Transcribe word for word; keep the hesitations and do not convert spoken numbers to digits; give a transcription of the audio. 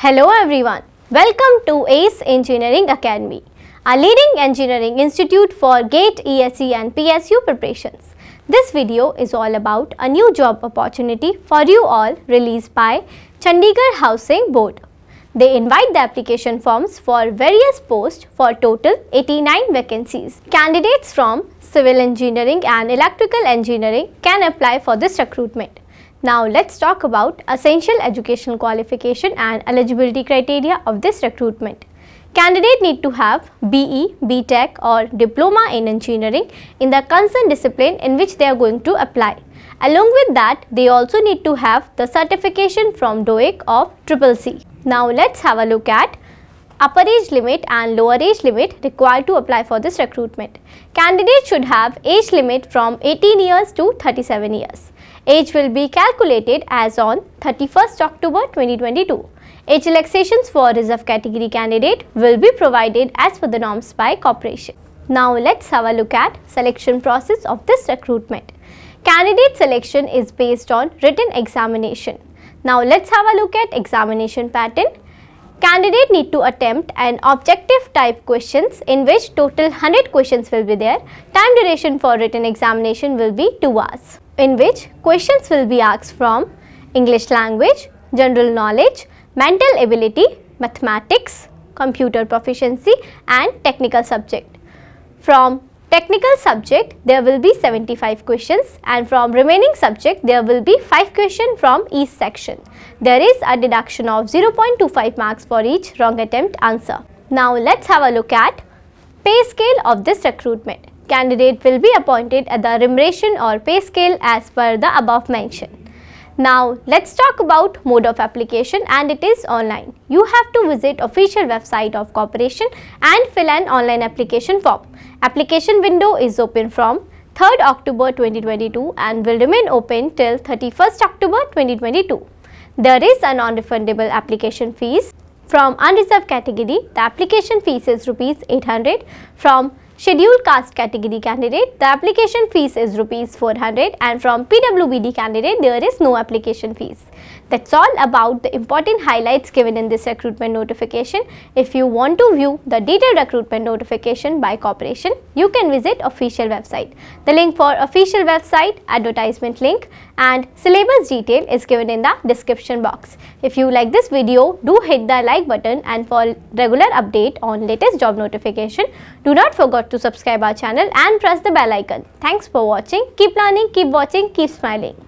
Hello everyone, welcome to ACE Engineering Academy, a leading engineering institute for GATE, E S E and P S U preparations. This video is all about a new job opportunity for you all released by Chandigarh Housing Board. They invite the application forms for various posts for total eighty-nine vacancies. Candidates from civil engineering and electrical engineering can apply for this recruitment. Now let's talk about essential educational qualification and eligibility criteria of this recruitment. Candidate need to have B E, B Tech or Diploma in Engineering in the concerned discipline in which they are going to apply. Along with that, they also need to have the certification from D O E A C C of triple C. Now let's have a look at upper age limit and lower age limit required to apply for this recruitment. Candidates should have age limit from eighteen years to thirty-seven years. Age will be calculated as on thirty-first October twenty twenty-two. Age relaxations for reserve category candidate will be provided as per the norms by corporation. Now let's have a look at selection process of this recruitment. Candidate selection is based on written examination. Now let's have a look at examination pattern. Candidate need to attempt an objective type questions in which total one hundred questions will be there. Time duration for written examination will be two hours, in which questions will be asked from English language, general knowledge, mental ability, mathematics, computer proficiency and technical subject. From technical subject there will be seventy-five questions and from remaining subject there will be five questions from each section. There is a deduction of zero point two five marks for each wrong attempt answer. Now let's have a look at pay scale of this recruitment. Candidate will be appointed at the remuneration or pay scale as per the above mentioned. Now let's talk about mode of application, and it is online. You have to visit official website of corporation and fill an online application form. Application window is open from third October twenty twenty-two and will remain open till thirty-first October twenty twenty-two. There is a non-refundable application fees. From unreserved category, the application fees is rupees eight hundred. From scheduled caste category candidate, the application fees is rupees four hundred and from P W B D candidate, there is no application fees. That's all about the important highlights given in this recruitment notification. If you want to view the detailed recruitment notification by corporation, you can visit official website. The link for official website, advertisement link and syllabus detail is given in the description box. If you like this video, do hit the like button, and for regular update on latest job notification, do not forget to subscribe our channel and press the bell icon. Thanks for watching. Keep learning, keep watching, keep smiling.